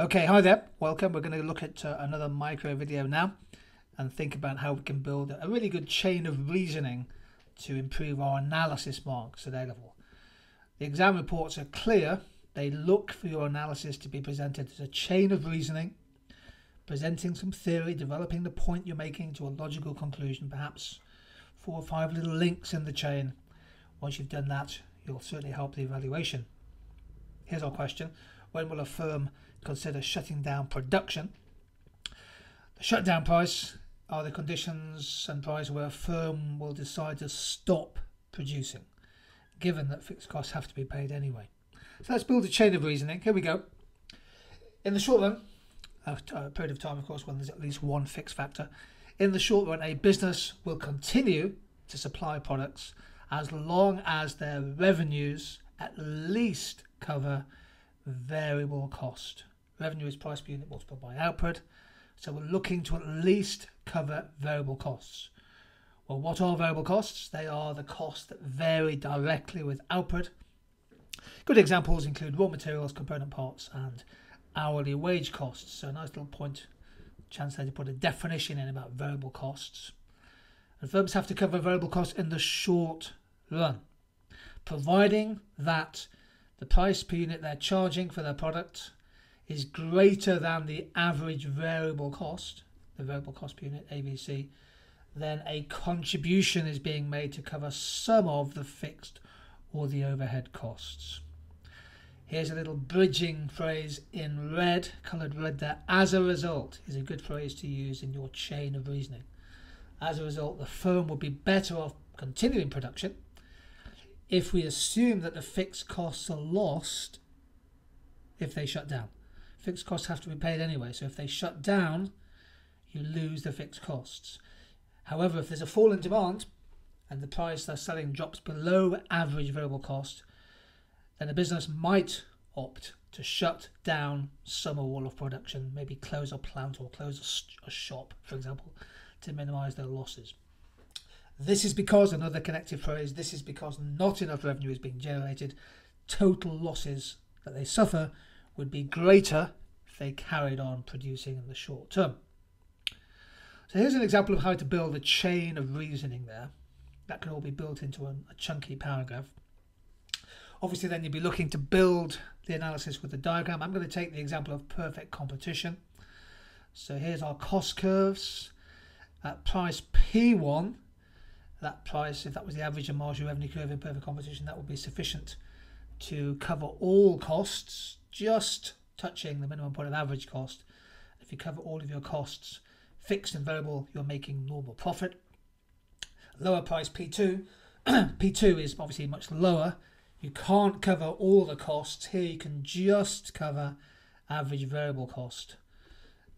Okay, hi there, welcome. We're going to look at another micro video now and think about how we can build a really good chain of reasoning to improve our analysis marks at A-level. The exam reports are clear. They look for your analysis to be presented as a chain of reasoning, presenting some theory, developing the point you're making to a logical conclusion, perhaps 4 or 5 little links in the chain. Once you've done that, you'll certainly help the evaluation. Here's our question. When will a firm consider shutting down production? The shutdown price are the conditions and price where a firm will decide to stop producing, given that fixed costs have to be paid anyway. So let's build a chain of reasoning. Here we go. In the short run, a period of time, of course, when there's at least one fixed factor, in the short run, a business will continue to supply products as long as their revenues at least cover variable cost. Revenue is price per unit multiplied by output, so we're looking to at least cover variable costs. Well, what are variable costs? They are the costs that vary directly with output. Good examples include raw materials, component parts, and hourly wage costs. So a nice little point, chance there to put a definition in about variable costs. And firms have to cover variable costs in the short run, providing that the price per unit they're charging for their product is greater than the average variable cost, the variable cost per unit, AVC, then a contribution is being made to cover some of the fixed or the overhead costs. Here's a little bridging phrase in red, coloured red there. As a result is a good phrase to use in your chain of reasoning. As a result, the firm would be better off continuing production if we assume that the fixed costs are lost if they shut down. Fixed costs have to be paid anyway, so if they shut down, you lose the fixed costs. However, if there's a fall in demand and the price they're selling drops below average variable cost, then the business might opt to shut down some or all of production, maybe close a plant or close a shop, for example, to minimise their losses. This is because, another connected phrase, this is because not enough revenue is being generated. Total losses that they suffer would be greater if they carried on producing in the short term. So here's an example of how to build a chain of reasoning there. That can all be built into a chunky paragraph. Obviously then you'd be looking to build the analysis with the diagram. I'm going to take the example of perfect competition. So here's our cost curves. At price P1, that price, if that was the average and marginal revenue curve in perfect competition, that would be sufficient to cover all costs, just touching the minimum point of average cost. If you cover all of your costs, fixed and variable, you're making normal profit. Lower price P2, P2 is obviously much lower. You can't cover all the costs. Here you can just cover average variable cost,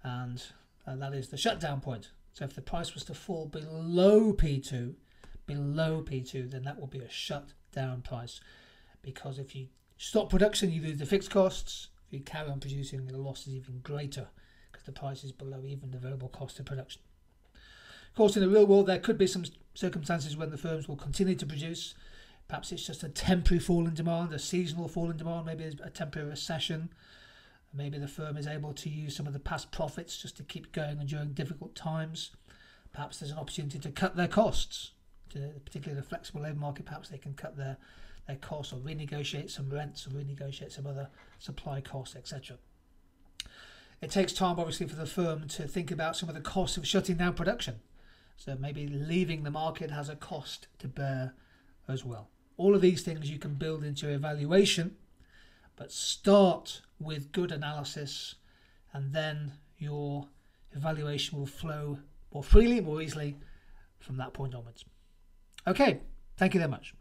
and that is the shutdown point. So if the price was to fall below P2, then that will be a shutdown price, because if you stop production, you lose the fixed costs. If you carry on producing, the loss is even greater because the price is below even the variable cost of production. Of course, in the real world, there could be some circumstances when the firms will continue to produce. Perhaps it's just a temporary fall in demand, a seasonal fall in demand, maybe a temporary recession. Maybe the firm is able to use some of the past profits just to keep going during difficult times. Perhaps there's an opportunity to cut their costs, particularly the flexible labour market. Perhaps they can cut their costs or renegotiate some rents or renegotiate some other supply costs, etc. It takes time, obviously, for the firm to think about some of the costs of shutting down production. So maybe leaving the market has a cost to bear as well. All of these things you can build into your evaluation, but start with good analysis, and then your evaluation will flow more freely, more easily from that point onwards. Okay, thank you very much.